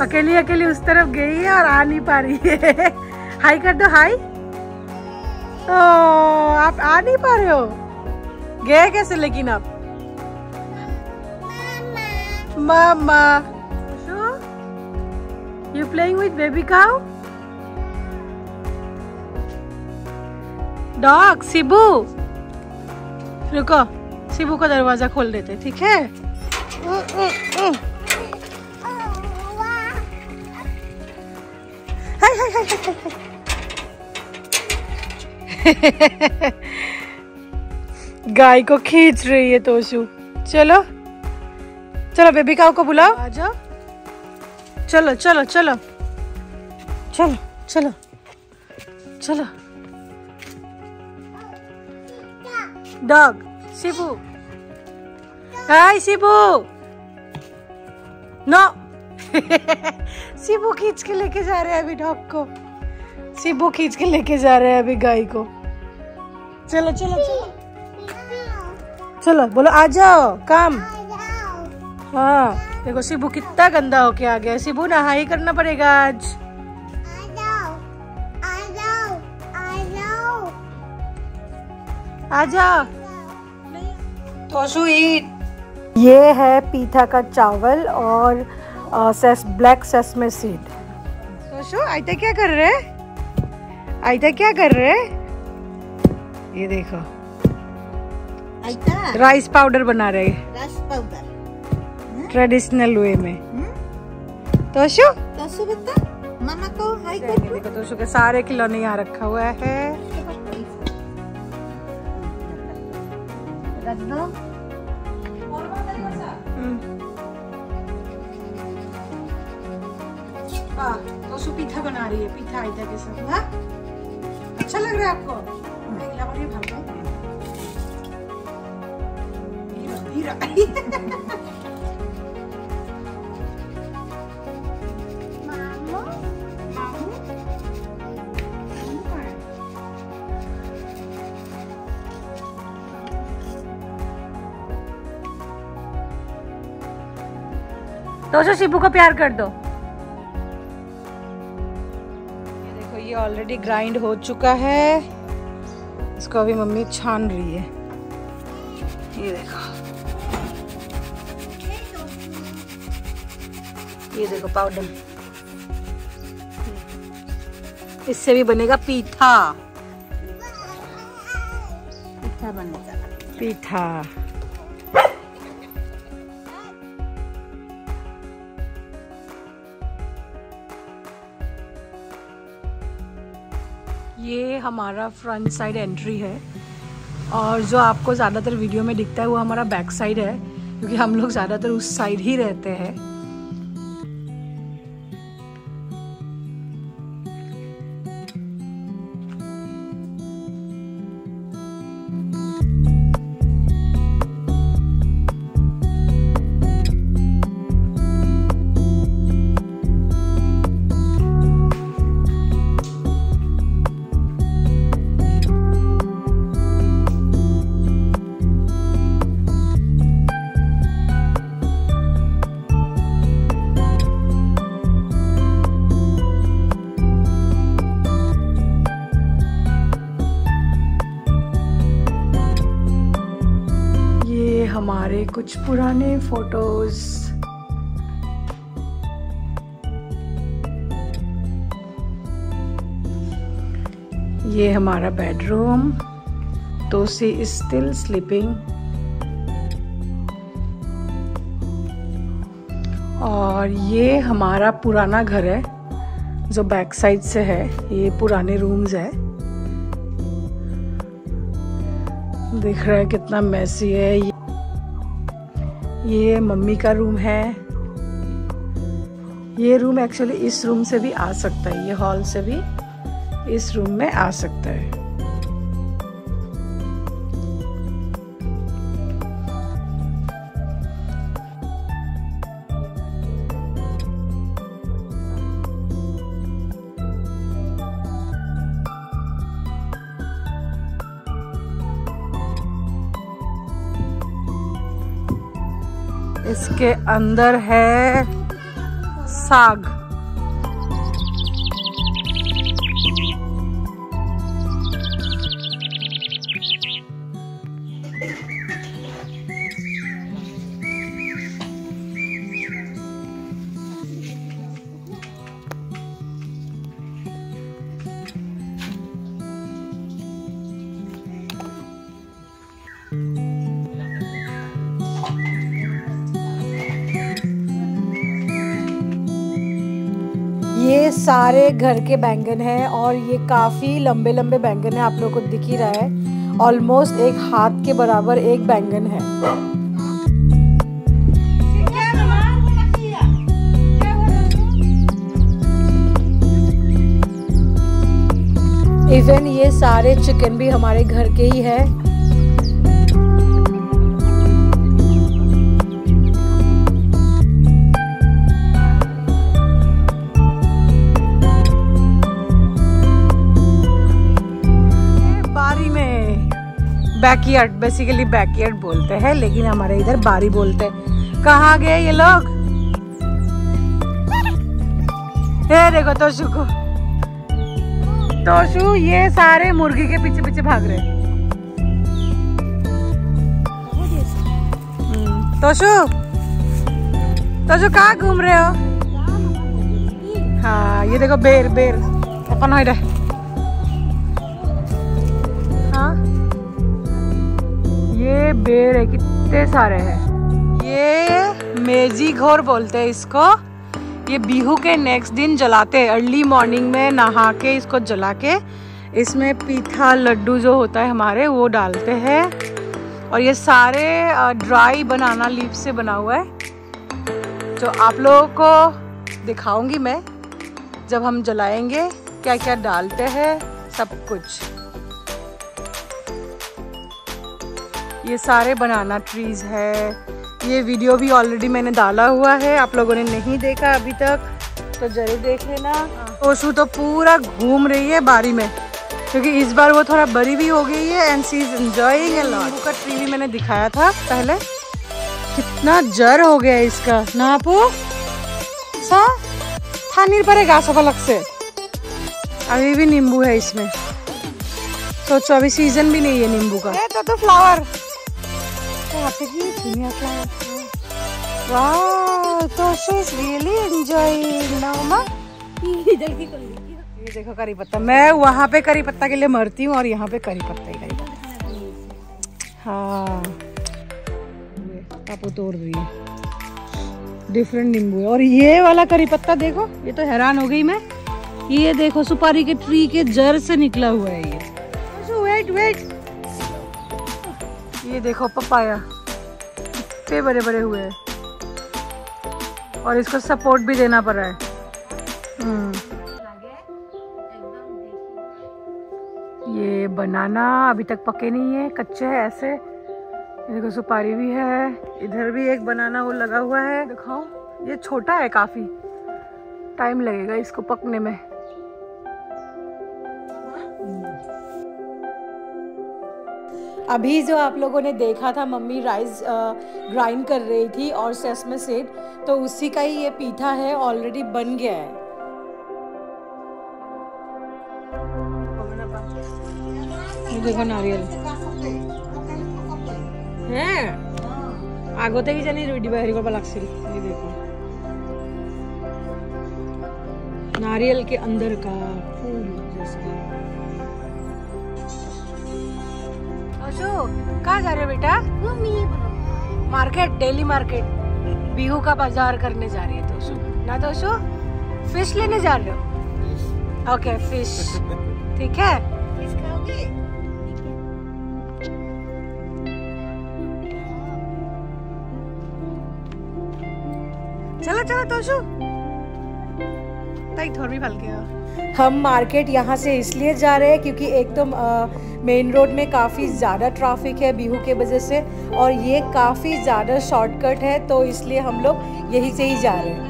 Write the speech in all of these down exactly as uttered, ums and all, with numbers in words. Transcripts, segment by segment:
अकेली अकेली उस तरफ गई है और आ नहीं पा रही है। हाई कर दो, हाई। ओ, आप आ नहीं पा रहे हो, गए कैसे? लेकिन आप मामा, you playing with baby cow dog. Shibu रुको, शिबू का दरवाजा खोल देते, ठीक है? उ, उ, उ। गाय को खींच रही है तोशु। चलो चलो बेबी काऊ को बुलाओ, आ जाओ। चलो चलो चलो चलो चलो चलो dog. Shibu, hi Shibu. No Shibu खींच के लेके जा रहे हैं अभी डॉग को। शिबू खींच के लेके जा रहे हैं अभी गाय को। चलो चलो चलो चलो, बोलो आ जाओ। काम, हाँ देखो शिबू कितना गंदा होके आ गया। शिबू नहाई करना पड़ेगा आज। आ जाओ आ जाओ आ जाओ आ जाओ। तोशु ईट। ये है पीठा का चावल और सेस, ब्लैक सेसमे सीड। तोशु आयता क्या कर रहे है? आयता क्या कर रहे है? ये देखो आयता राइस पाउडर बना रहे है, राइस पाउडर ट्रेडिशनल वे में। तोशु तोशु बता मामा को हाय कर। देखो तोशु के सारे खिलौने यहाँ रखा हुआ है। तोशु पीठा बना रही है, पीठा आयता के साथ। हाँ अच्छा लग रहा है आपको? तोशु शिबू को प्यार कर दो। ये देखो ये ऑलरेडी ग्राइंड हो चुका है, इसको अभी मम्मी छान रही है। ये देखो ये देखो पाउडर, इससे भी बनेगा पीठा। पीठा बनेगा पीठा। ये हमारा फ्रंट साइड एंट्री है और जो आपको ज़्यादातर वीडियो में दिखता है वो हमारा बैक साइड है, क्योंकि हम लोग ज़्यादातर उस साइड ही रहते हैं। हमारे कुछ पुराने फोटोज। ये हमारा बेडरूम। तो सी इज स्टिल स्लीपिंग। और ये हमारा पुराना घर है जो बैक साइड से है। ये पुराने रूम्स है, दिख रहा है कितना मैसी है। ये ये मम्मी का रूम है। ये रूम एक्चुअली इस रूम से भी आ सकता है, ये हॉल से भी इस रूम में आ सकता है। इसके अंदर है साग। ये सारे घर के बैंगन हैं और ये काफ़ी लंबे लंबे बैंगन हैं, आप लोगों को दिख ही रहा है। ऑलमोस्ट एक हाथ के बराबर एक बैंगन है। इवन ये सारे चिकन भी हमारे घर के ही है। बैकयार्ड, बेसिकली बैकयार्ड बोलते हैं, लेकिन हमारे इधर बारी बोलते हैं। कहाँ गए ये लोग? ये देखो तोशु को, तोशु ये सारे मुर्गी के पीछे पीछे भाग रहे हैं। तोशु तोशु कहाँ घूम रहे हो? हाँ ये देखो बेर बेर अपन हो रहा है। ये बेर है, कितने सारे हैं। ये मेजी घोर बोलते हैं इसको। ये बिहू के नेक्स्ट दिन जलाते हैं, अर्ली मॉर्निंग में नहा के इसको जला के इसमें पीठा लड्डू जो होता है हमारे वो डालते हैं। और ये सारे ड्राई बनाना लीफ से बना हुआ है, जो आप लोगों को दिखाऊंगी मैं जब हम जलाएंगे क्या क्या डालते हैं सब कुछ। ये सारे बनाना ट्रीज है। ये वीडियो भी ऑलरेडी मैंने डाला हुआ है, आप लोगों ने नहीं देखा अभी तक तो जरूर देख लेना। तोशु तो पूरा घूम रही है बारी में, क्योंकि इस बार वो थोड़ा बड़ी भी हो गई है and she is enjoying a lot. का ट्री भी मैंने दिखाया था पहले, कितना जर हो गया इसका ना पो सा थानीर पर है घास अलग से। अभी भी नींबू है इसमें, सोचो अभी सीजन भी नहीं है नींबू का। तो, तो फ्लावर ये देखो करी पत्ता। मैं वहाँ पे करी पत्ता के लिए मरती हूँ और यहाँ पे करी पत्ता ही करी पत्ता। हाँ पापो तोड़ रही है, डिफरेंट नींबू है। और ये वाला करी पत्ता देखो, ये तो हैरान हो गई मैं। ये देखो सुपारी के ट्री के जड़ से निकला हुआ है ये। वेट वेट, ये देखो पपाया कितने बड़े बड़े हुए हैं और इसको सपोर्ट भी देना पड़ रहा है। ये बनाना अभी तक पके नहीं है, कच्चे है ऐसे। देखो सुपारी भी है, इधर भी एक बनाना वो लगा हुआ है, दिखाओ। ये छोटा है, काफी टाइम लगेगा इसको पकने में। अभी जो आप लोगों ने देखा था मम्मी राइस ग्राइंड कर रही थी और सेसमे सीड, तो उसी का ही ये पीठा है, ऑलरेडी बन गया है। ये देखो नारियल है आगोते ही जानी रुडी बाहरी को बलाक्षिल। ये देखो नारियल के अंदर का फूल जैसा। कहाँ जा रहे हो बेटा? मार्केट, डेली मार्केट बिहू का बाजार करने जा रही है तोशु ना? तोशु फिश लेने जा रहे हो? ओके फिश, ठीक है। फिश खाओगे? चलो चलो तोशु, ताई थोड़ी फल गया। हम मार्केट यहाँ से इसलिए जा रहे हैं क्योंकि एक तो मेन रोड में काफ़ी ज़्यादा ट्रैफिक है बिहू के वजह से, और ये काफ़ी ज़्यादा शॉर्टकट है, तो इसलिए हम लोग यहीं से ही जा रहे हैं।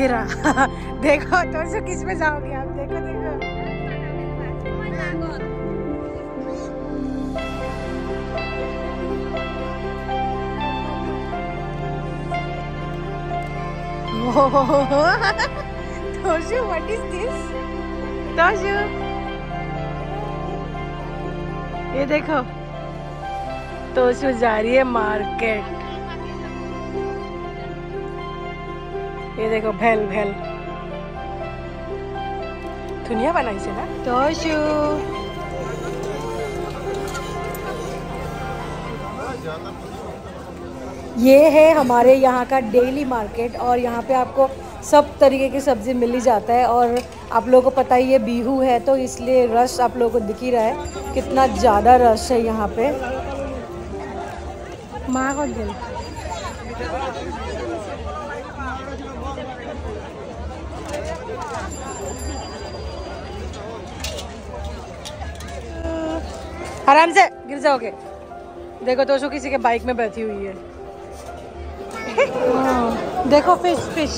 ये रहा देखो तो किस में जाओगे आप? देखो देखो Toshu, what is this? Toshu, ये देखो, तोशु जा रही है मार्केट। ये देखो भेल भेल धुनिया बनाई से ना तोशु। ये है हमारे यहाँ का डेली मार्केट और यहाँ पे आपको सब तरीके की सब्ज़ी मिली जाता है। और आप लोगों को पता ही है बिहू है तो इसलिए रश आप लोगों को दिख ही रहा है कितना ज़्यादा रश है यहाँ पे। माँ कौन गई? आराम से गिर जाओगे। देखो तोशु किसी के बाइक में बैठी हुई है। देखो fish fish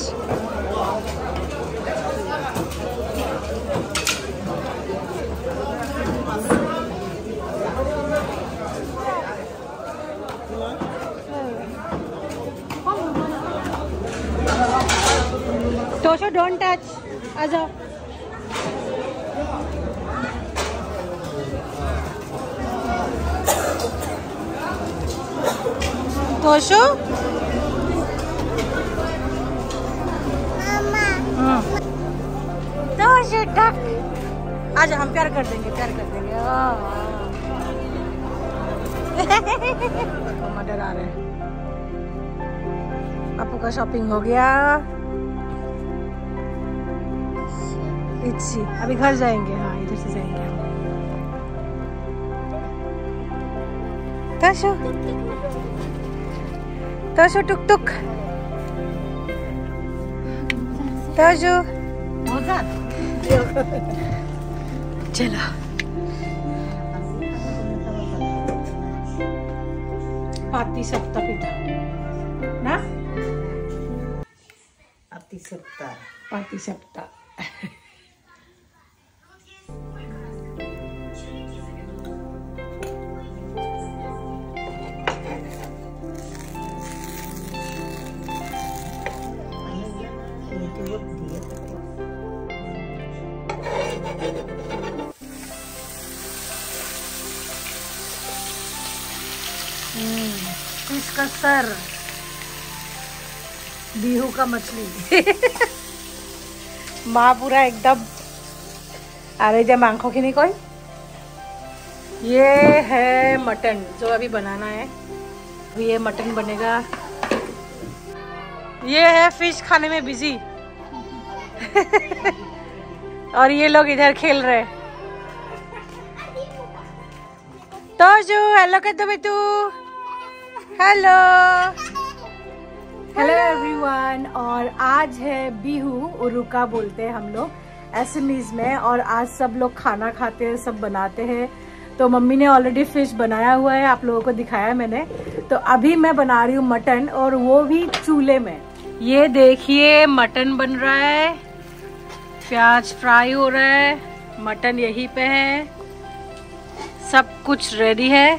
Toshu don't touch, आ जाओ। तोशु आज हम प्यार कर देंगे प्यार कर देंगे। मदर आ रहे हैं। अपू का शॉपिंग हो गया। इच्छी अभी घर जाएंगे। हाँ इधर से जाएंगे हम। तोशु तोशु टुक टुक तोशु चलो। पाती सप्ताह पिता ना पाती सप्ताह पाती सप्ताह इसका सर बिहू का मछली। माँ पूरा एकदम अरे जब आंखों की नहीं कोई। ये है मटन जो अभी बनाना है। ये मटन बनेगा। ये है फिश खाने में बिजी। और ये लोग इधर खेल रहे। तोशु हेलो कर दो बेटू। Hello hello everyone. और आज है बिहू, उरुका बोलते हैं हम लोग असमीज में। और आज सब लोग खाना खाते हैं, सब बनाते हैं। तो मम्मी ने ऑलरेडी फिश बनाया हुआ है, आप लोगों को दिखाया मैंने। तो अभी मैं बना रही हूँ मटन, और वो भी चूल्हे में। ये देखिए मटन बन रहा है, प्याज फ्राई हो रहा है, मटन यहीं पे है, सब कुछ रेडी है।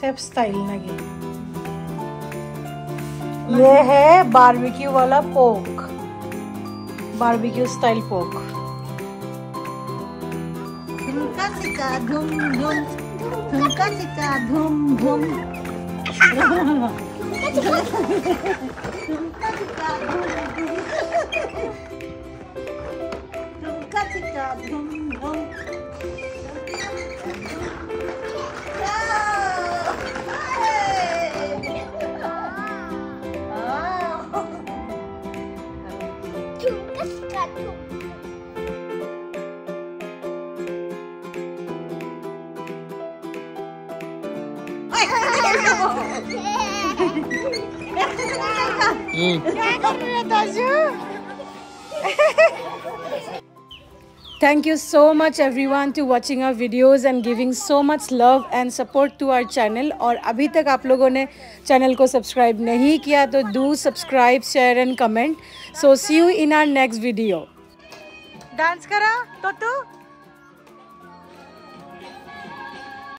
सेफ स्टाइल लगे। ये है बारबेक्यू वाला पोक, बारबेक्यू स्टाइल पोक। धुमका सिका धुम धुम, धुमका सिका धुम धुम, धुमका सिका धुम धुम, धुमका सिका धुम धुम। Thank you so much everyone to watching our videos and giving so much love and support to our channel। और अभी तक आप लोगों ने चैनल को सब्सक्राइब नहीं किया तो do subscribe, share and comment। So see you in our next video। Dance करा तो तू